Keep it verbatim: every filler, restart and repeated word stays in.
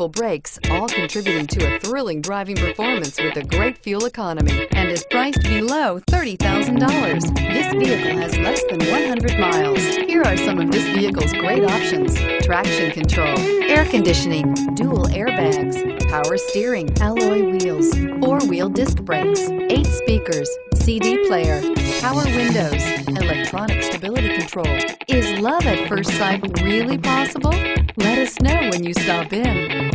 powerful brakes, all contributing to a thrilling driving performance with a great fuel economy, and is priced below thirty thousand dollars. This vehicle has less than one hundred miles. Here are some of this vehicle's great options: traction control, air conditioning, dual airbags, power steering, alloy wheels, four-wheel disc brakes, eight speakers, C D player, power windows, electronic stability control. Is love at first sight really possible? Let us know when you stop in.